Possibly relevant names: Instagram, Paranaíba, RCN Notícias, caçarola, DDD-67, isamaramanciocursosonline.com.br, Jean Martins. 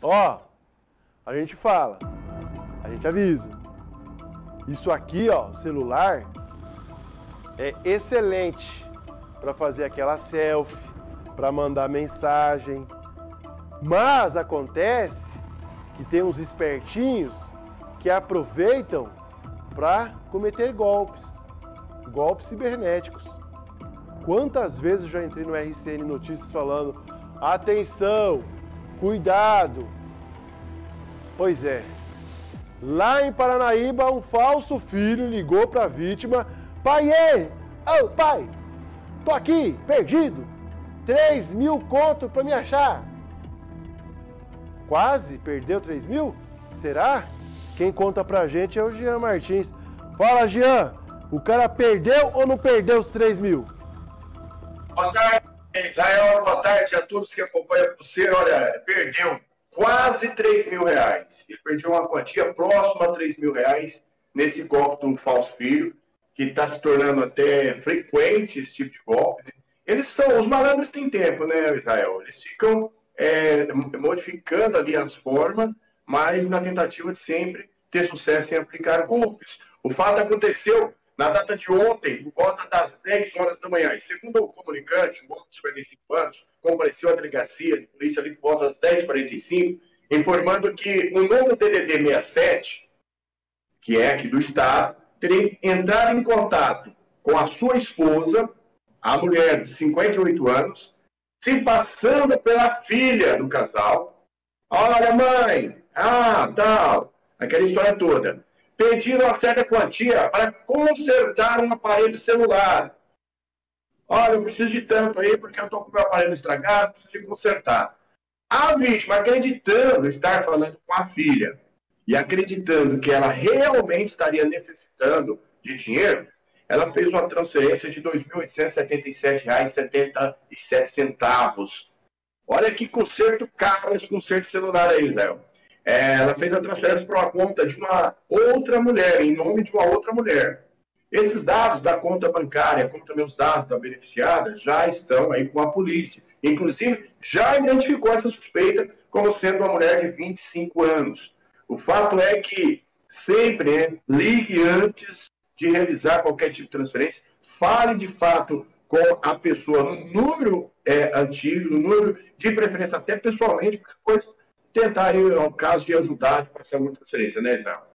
Ó, a gente fala, a gente avisa. Isso aqui, ó, celular, é excelente para fazer aquela selfie, para mandar mensagem. Mas acontece que tem uns espertinhos que aproveitam para cometer golpes, golpes cibernéticos. Quantas vezes eu já entrei no RCN Notícias falando, atenção, cuidado. Pois é, lá em Paranaíba, um falso filho ligou para a vítima, paiê, ô pai, tô aqui, perdido, 3.000 conto para me achar. Quase perdeu 3.000? Será? Quem conta pra gente é o Jean Martins. Fala, Jean, o cara perdeu ou não perdeu os 3.000? Boa tarde, Israel. Boa tarde a todos que acompanham você. Olha, perdeu quase 3.000 reais. Ele perdeu uma quantia próxima a 3.000 reais nesse golpe de um falso filho, que está se tornando até frequente esse tipo de golpe. Eles são, os malandros têm tempo, né, Israel? Eles ficam modificando ali as formas, mas na tentativa de sempre ter sucesso em aplicar golpes. O fato aconteceu na data de ontem, por volta das 10 horas da manhã. E segundo o comunicante, um homem de 55 anos compareceu à delegacia de polícia ali por volta das 10h45, informando que o novo DDD-67, que é aqui do estado, teria entrado em contato com a sua esposa, a mulher de 58 anos, se passando pela filha do casal. Olha, mãe, ah, tal, aquela história toda. Pediram uma certa quantia para consertar um aparelho celular. Olha, eu preciso de tanto aí porque eu estou com o meu aparelho estragado, preciso consertar. A vítima, acreditando estar falando com a filha e acreditando que ela realmente estaria necessitando de dinheiro, ela fez uma transferência de R$ 2.877,77. Olha que conserto caro esse conserto celular aí, Léo. Ela fez a transferência para uma conta de uma outra mulher, em nome de uma outra mulher. Esses dados da conta bancária, como também os dados da beneficiada, já estão aí com a polícia. Inclusive, já identificou essa suspeita como sendo uma mulher de 25 anos. O fato é que sempre ligue antes de realizar qualquer tipo de transferência, fale de fato com a pessoa no número antigo, no número de preferência até pessoalmente, porque depois tentar, no caso, de ajudar a passar uma transferência, né, Israel?